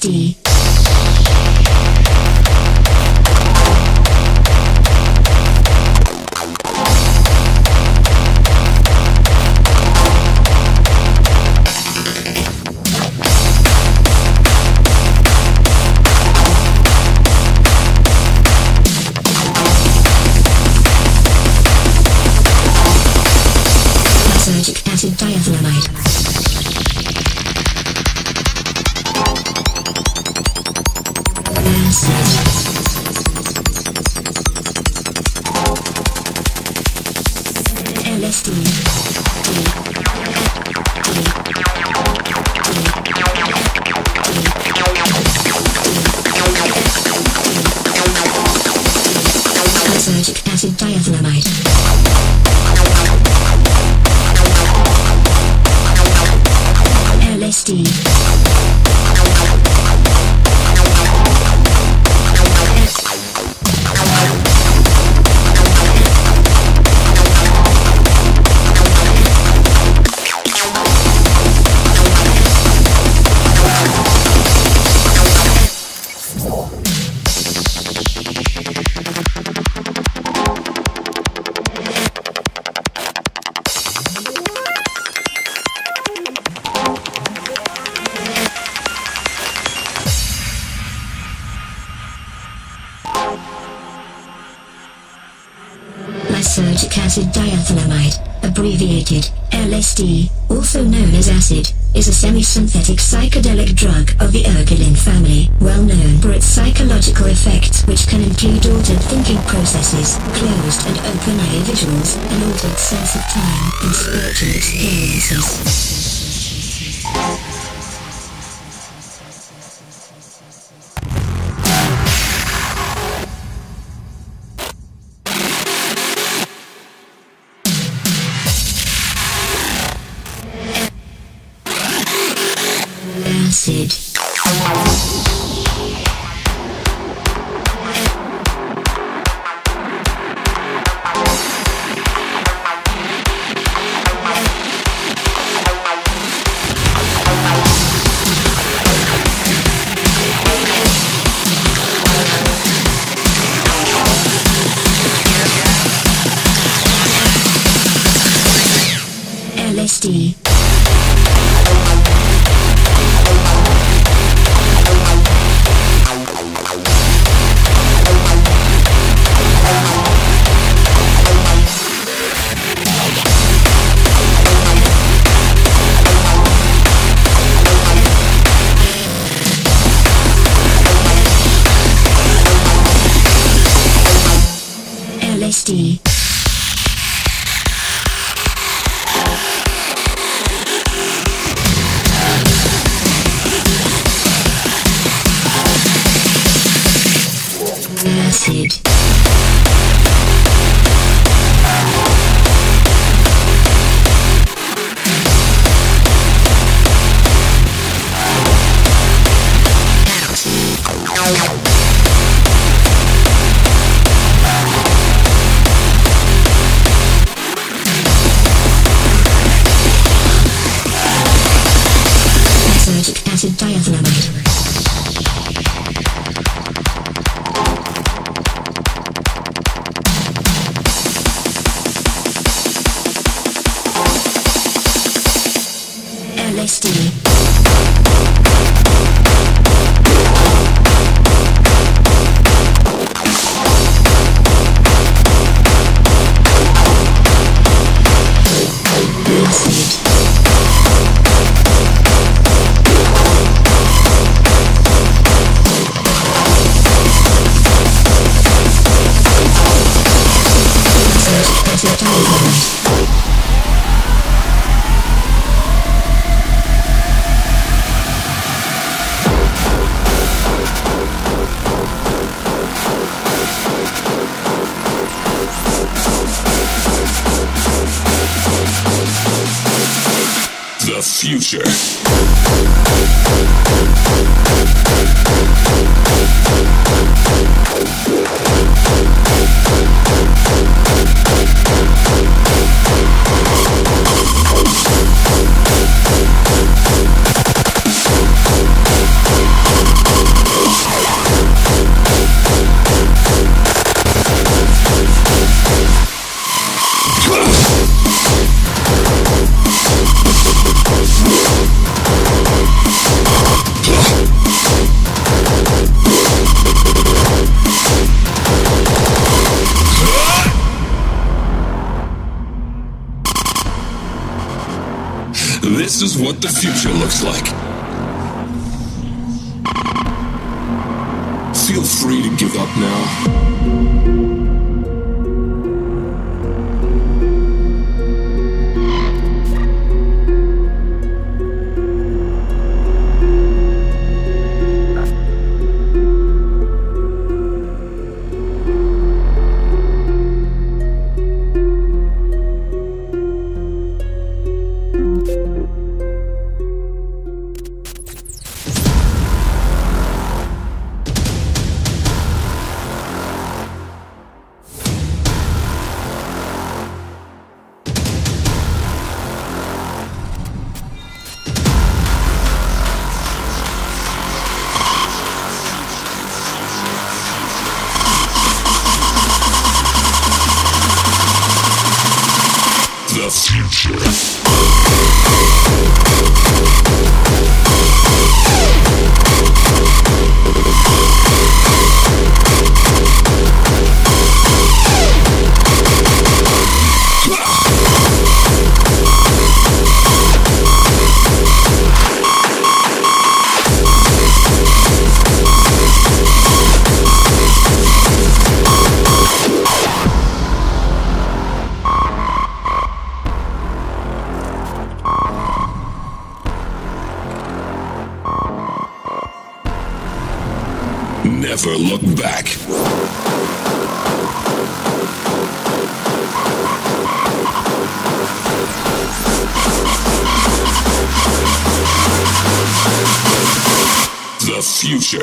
60. Magic acid diathlonide. Lysergic acid diethylamide. LSD. Lysergic acid diethylamide, abbreviated LSD, also known as acid, is a semi-synthetic psychedelic drug of the ergotamine family, well known for its psychological effects which can include altered thinking processes, closed and open-eye visuals, an altered sense of time, and spiritual experiences. Acid. LSD. LSD. Acid. Acid diethylamide. LSD. The future. This is what the future looks like. Feel free to give up now. Never look back. The future.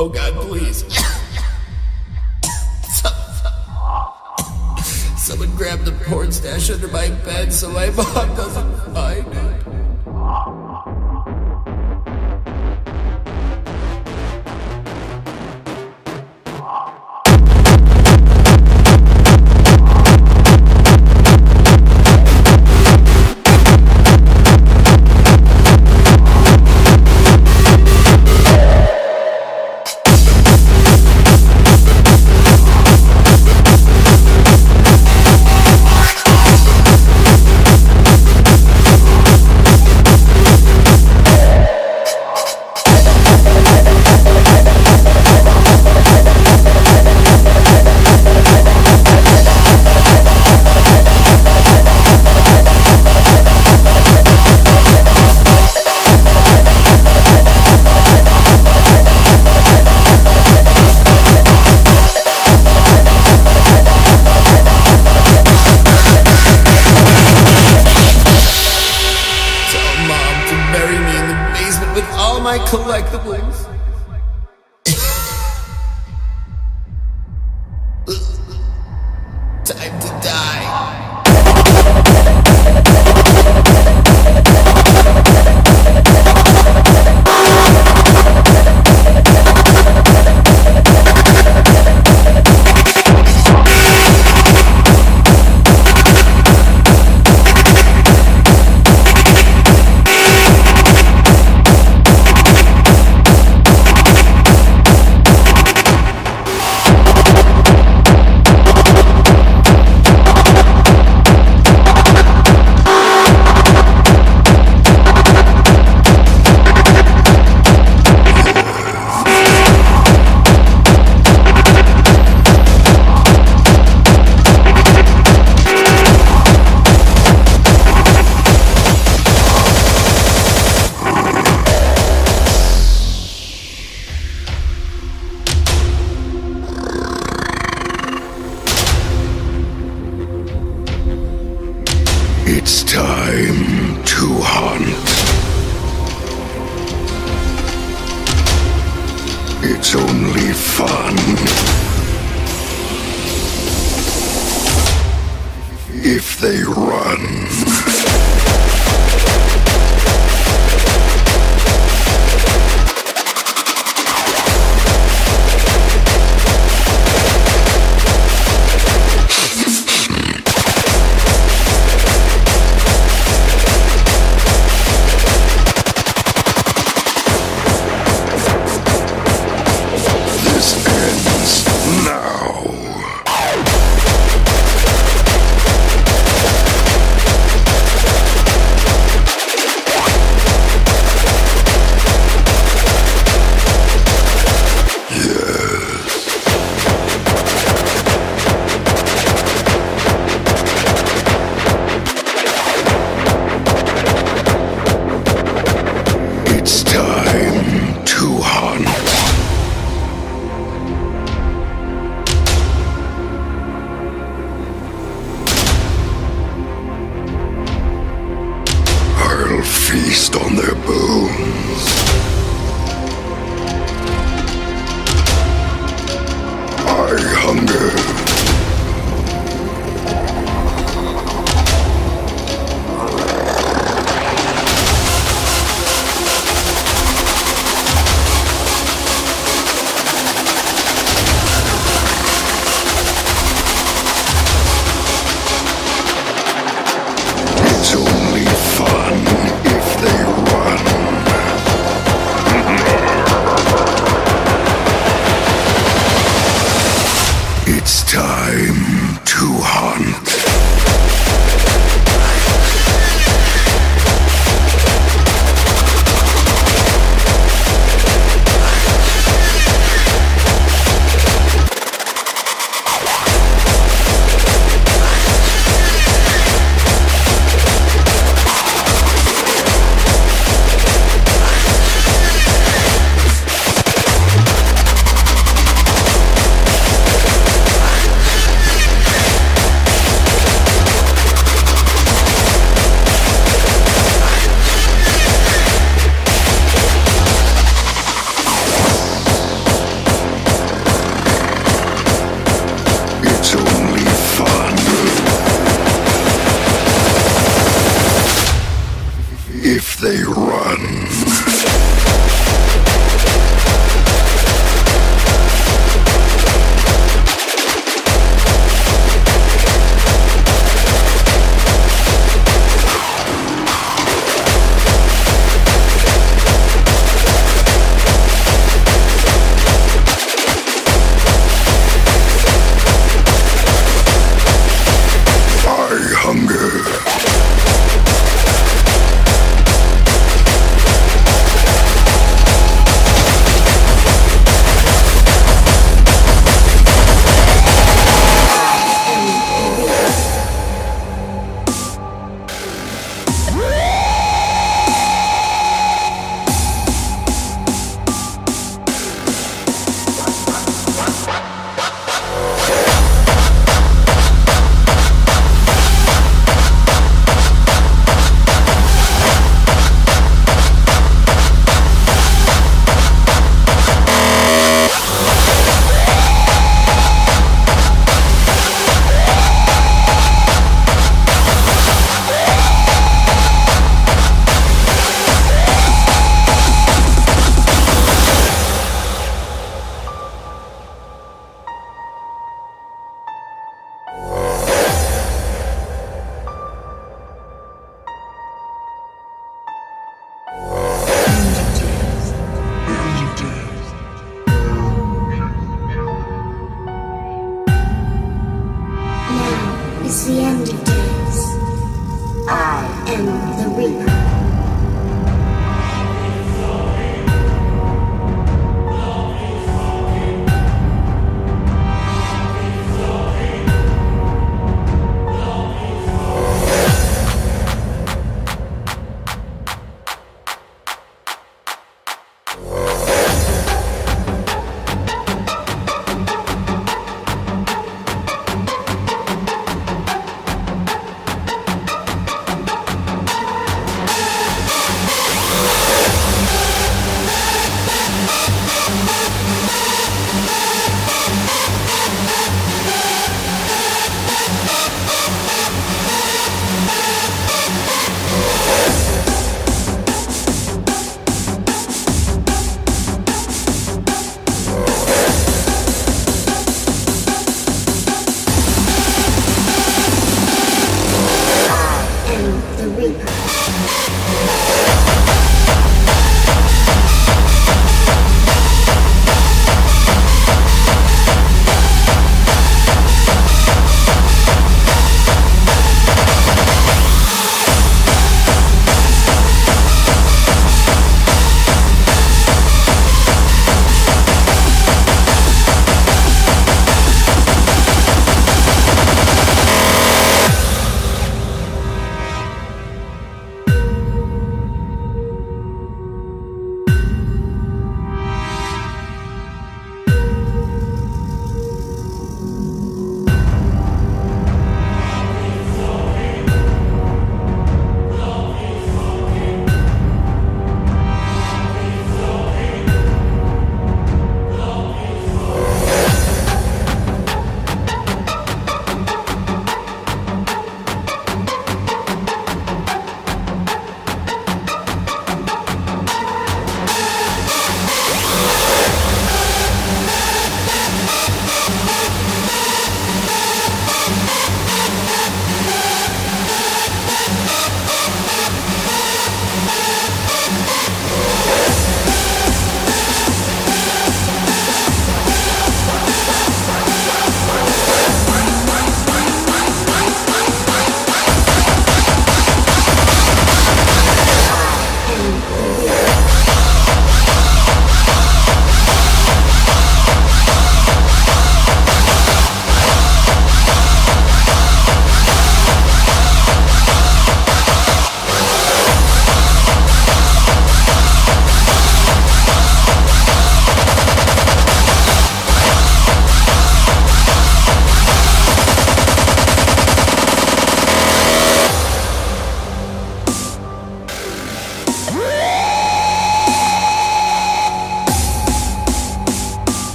Oh God, please. Someone grabbed the porn stash under my bed so my mom doesn't find it. It's time to hunt. It's only fun. If they run. Feast on their bones. I hunger. It's time to hunt. If they run. It's the end of days. I am the Reaper.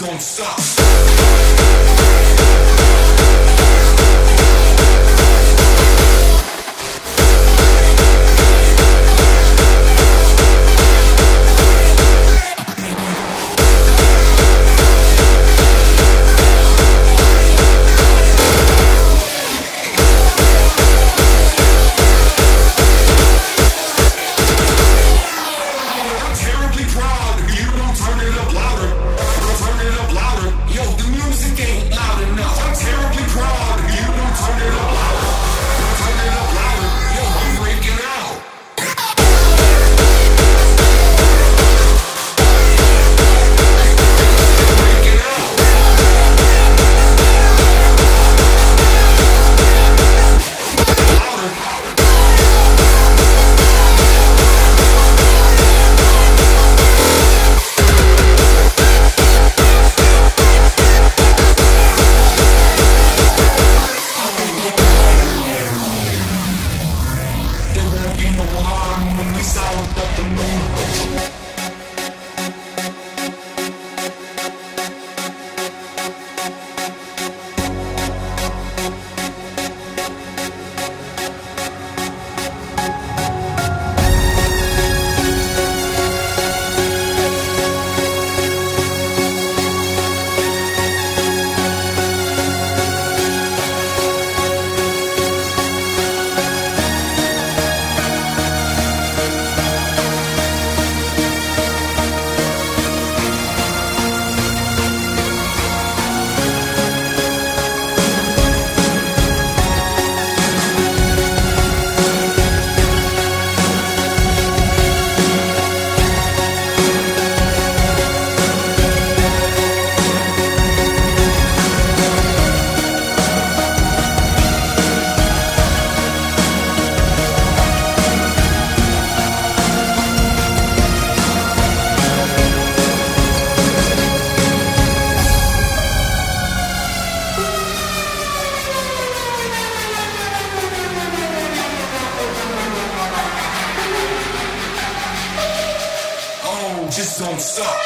Don't stop. Just don't stop.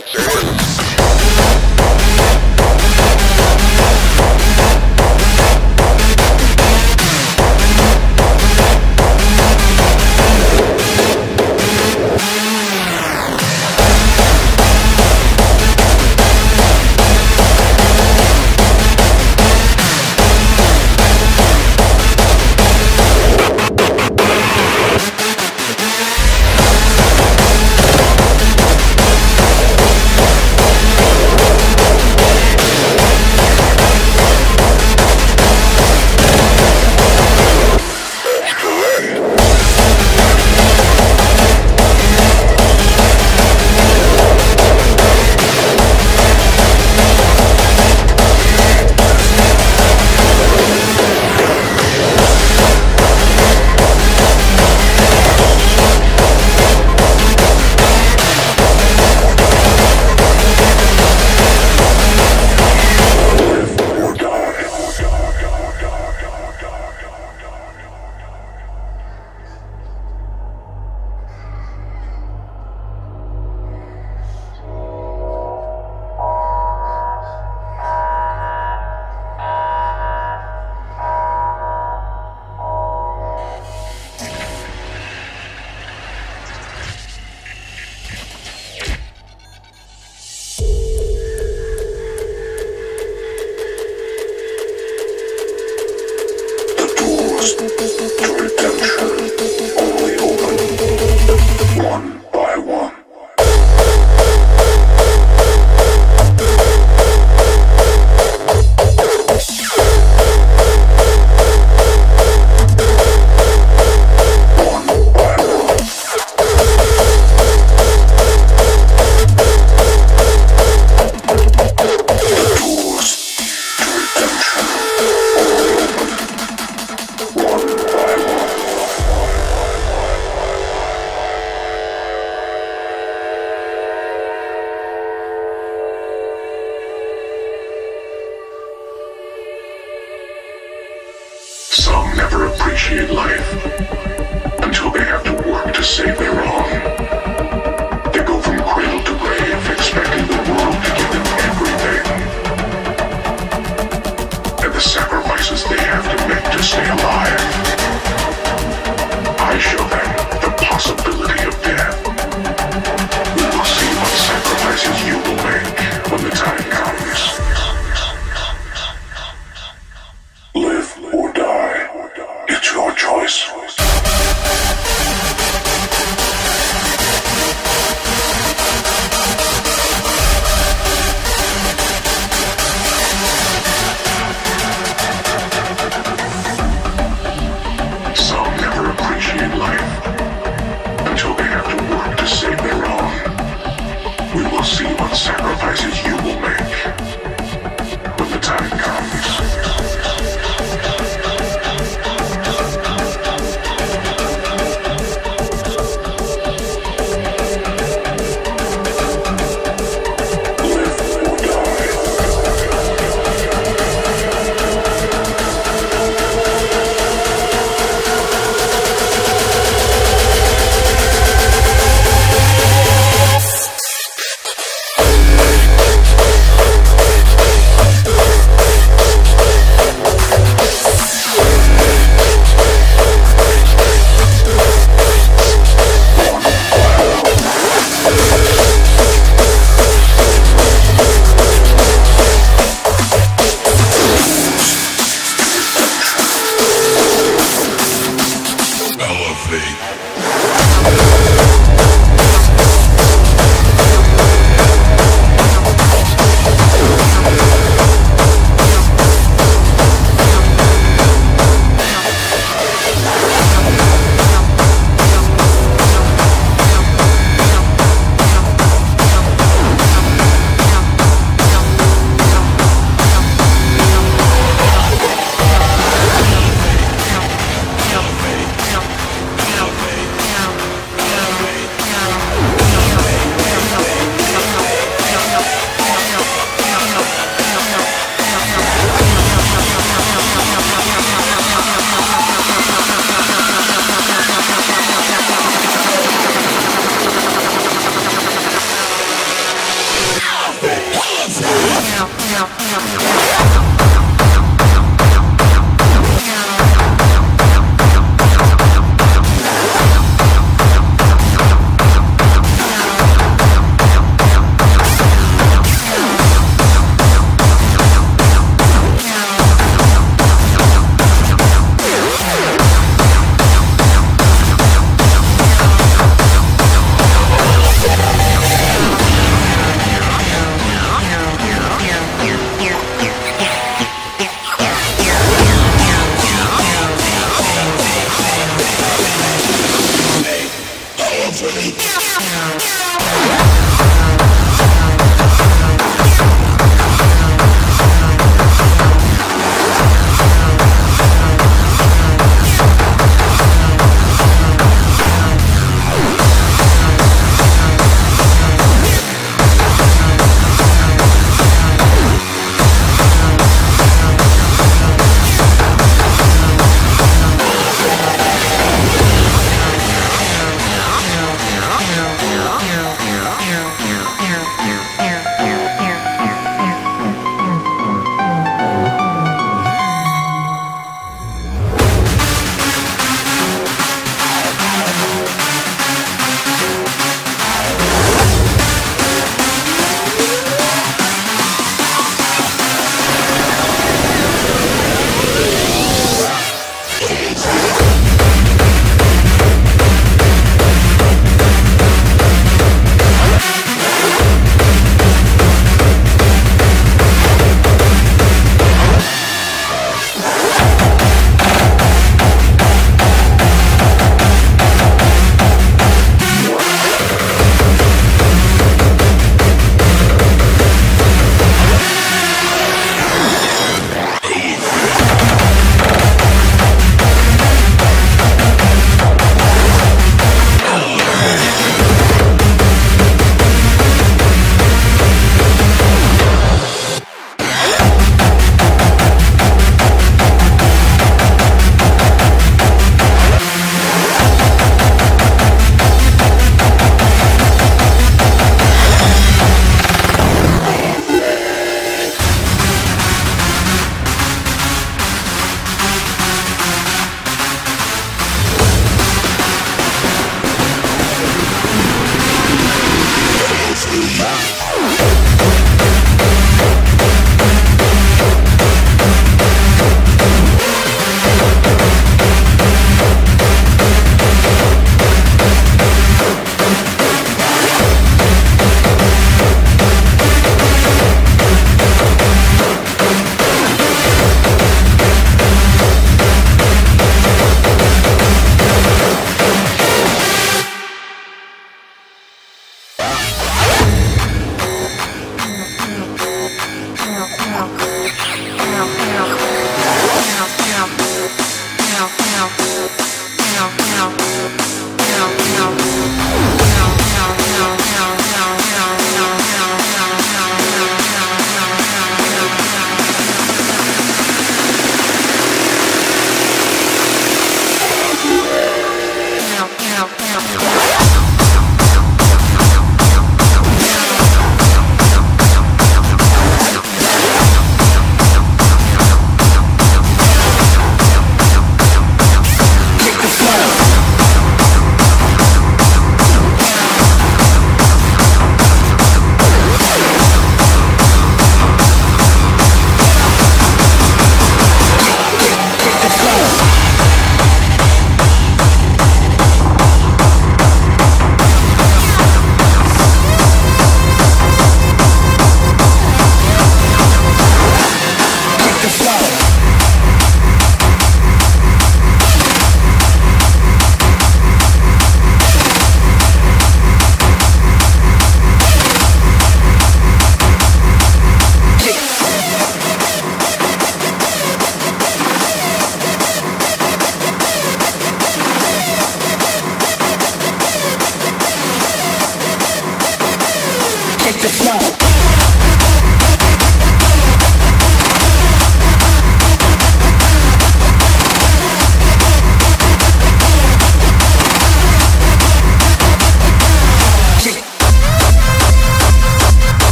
X or who?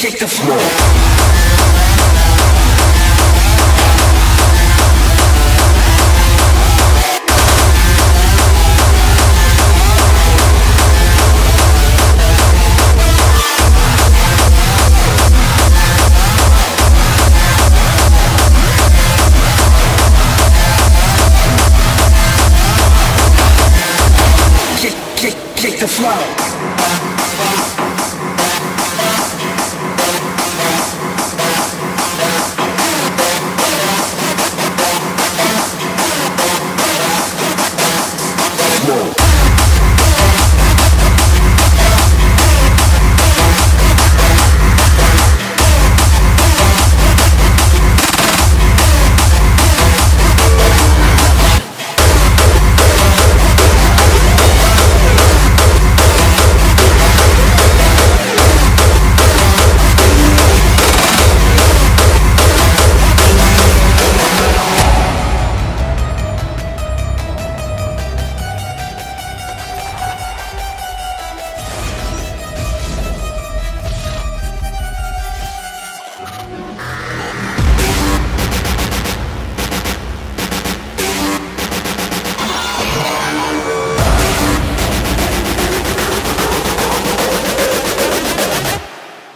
kick the floor. Kick the flow.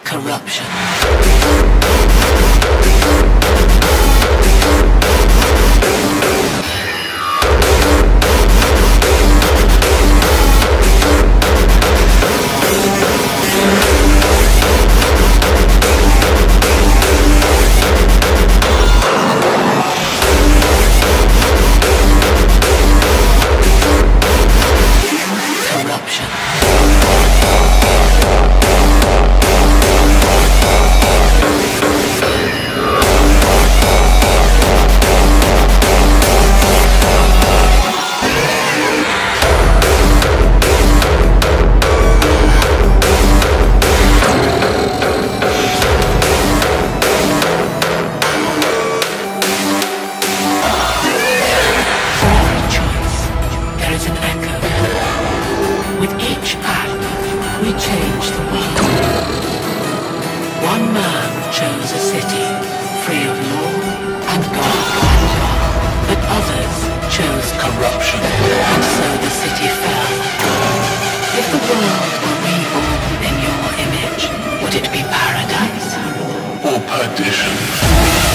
Corruption. With each act, we change the world. One man chose a city free of law and God, but others chose corruption, and so the city fell. If the world were reborn in your image, would it be paradise or perdition?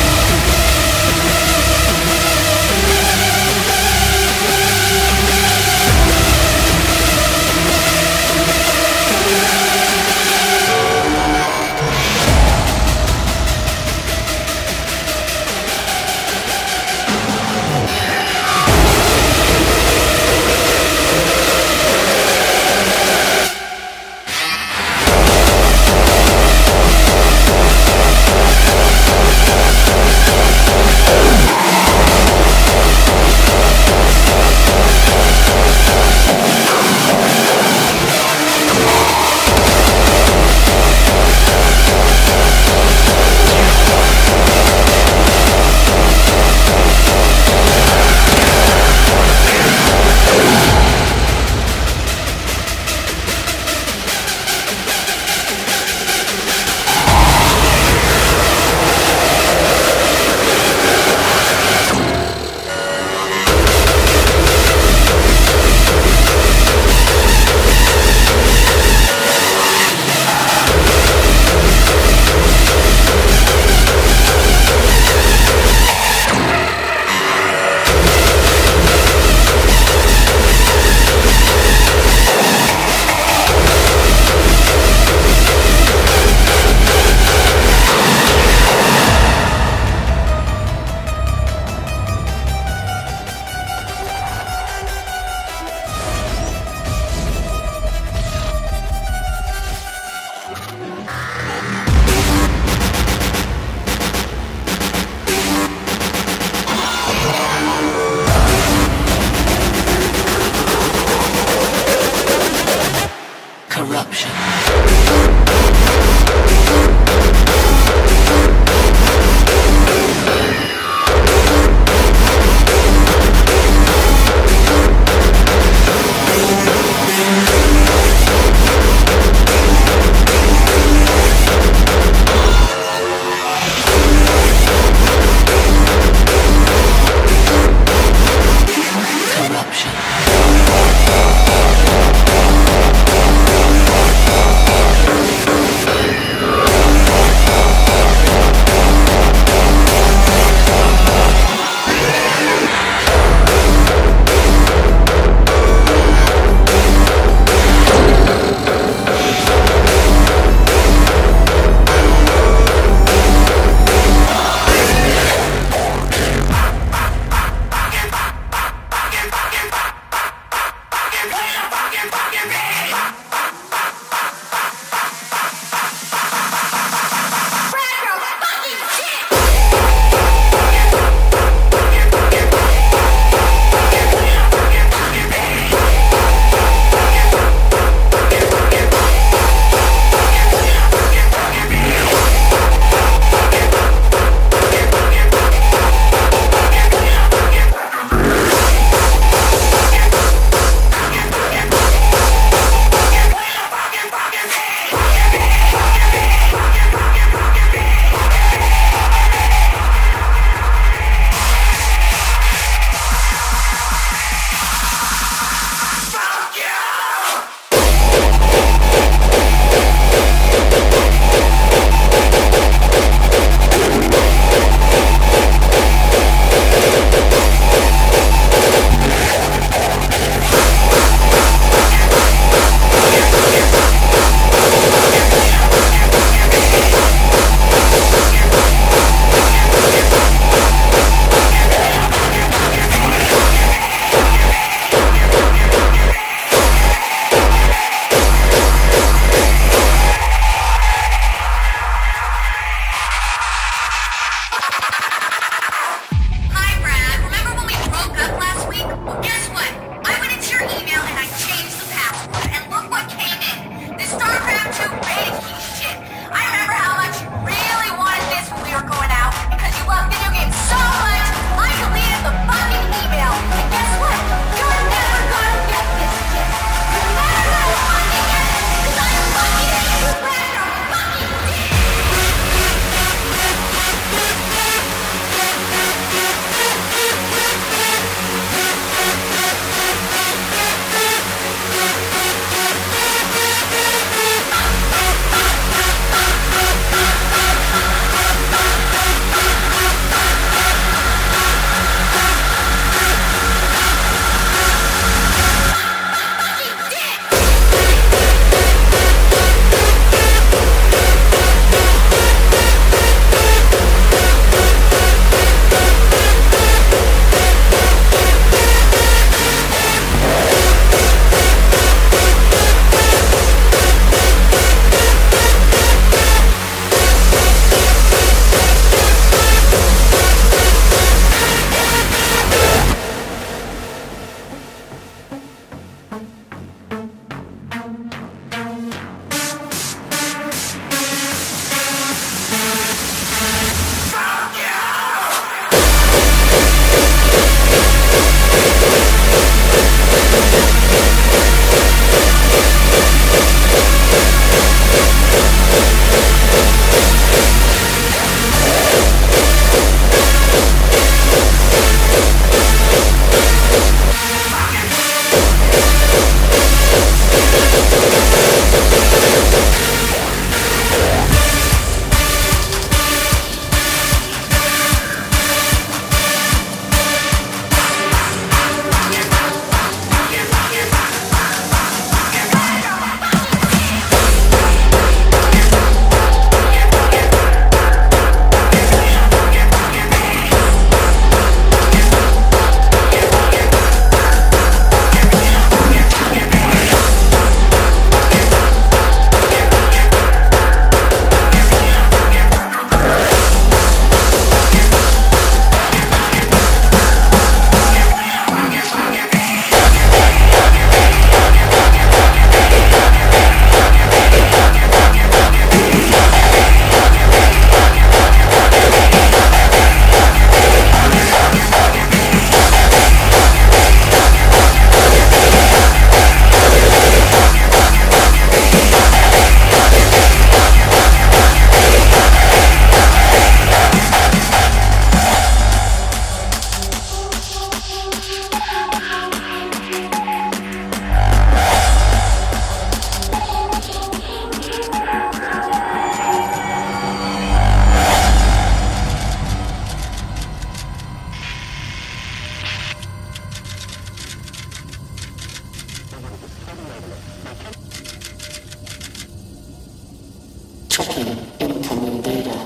Checking incoming data.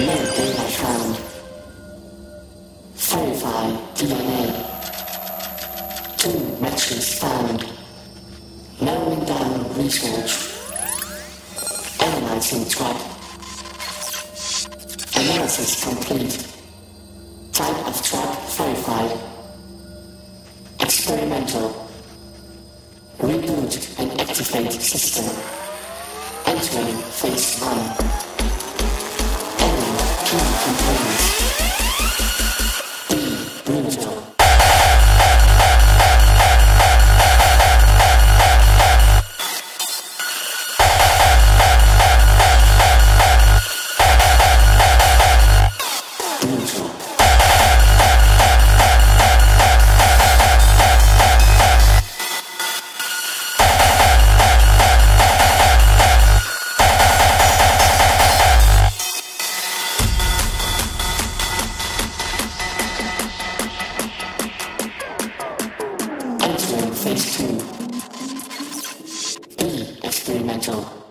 No data found. Verify DNA. 2 matches found. Narrowing down research. Analyzing track. Analysis complete. Type of track verified. Experimental. Reboot and activate system. Entering phase 1. Adding 2 components. Be brutal. Phase 2. Be experimental.